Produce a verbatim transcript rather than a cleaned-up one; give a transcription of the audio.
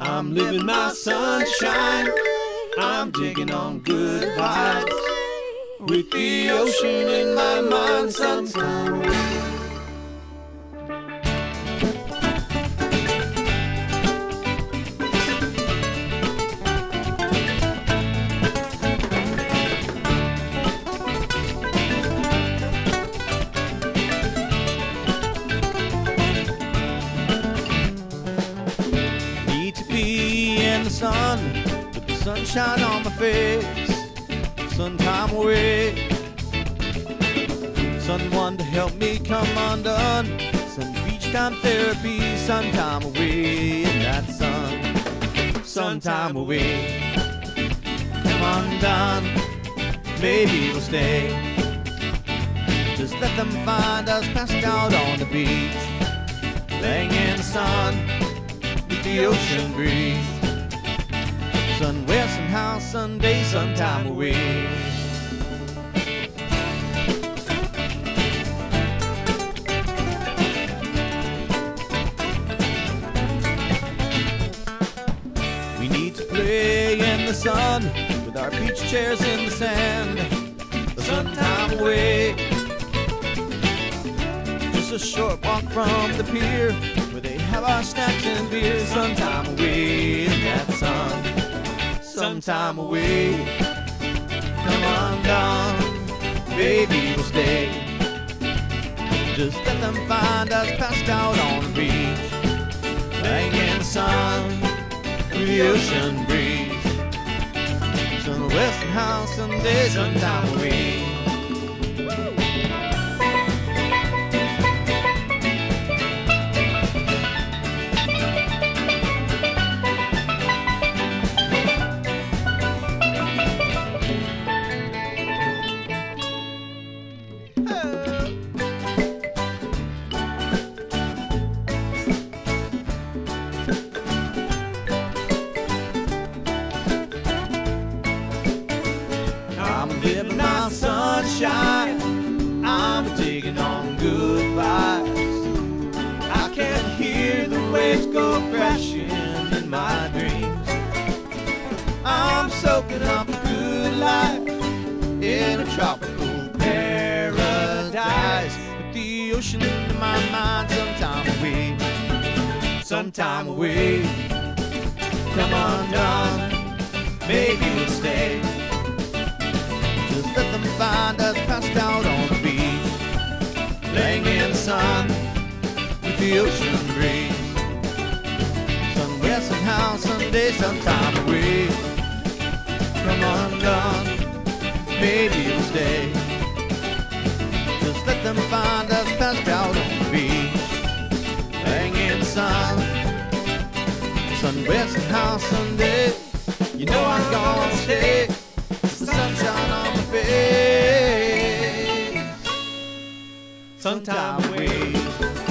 I'm living my sunshine. I'm digging on good vibes. With the ocean in my mind, sun's time away. Sun, with the sunshine on my face, sun time away. Sun one to help me come undone, sun beach time therapy, sun time away in that sun, sun time away. Come undone, maybe we'll stay. Just let them find us passed out on the beach, laying in the sun with the ocean breeze. Sun where, sun how, sun day, sun time away. We need to play in the sun with our beach chairs in the sand. The sun time away. Just a short walk from the pier where they have our snacks and beer. Sun time away in that sun. Sun time away, come on down, baby we'll stay. Just let them find us passed out on the beach, playing in the sun, through the ocean breeze. Sun west and house, sun day, sun time away. I'm living my sunshine. I'm digging on good vibes. I can hear the waves go crashing in my dreams. I'm soaking up good life in a tropical paradise. With the ocean in my mind, sometime away, sometime away. Come on down, maybe we'll stay. Just let them find us passed out on the beach, playing in the sun with the ocean breeze. Sun where, sun how, sun day, sun time away. Come on down, maybe we'll stay. Just let them find us passed out on the beach, playing in the sun. Sun where, sun how, sun day. You know I'm gonna stay. It's the sunshine on. Sun time away.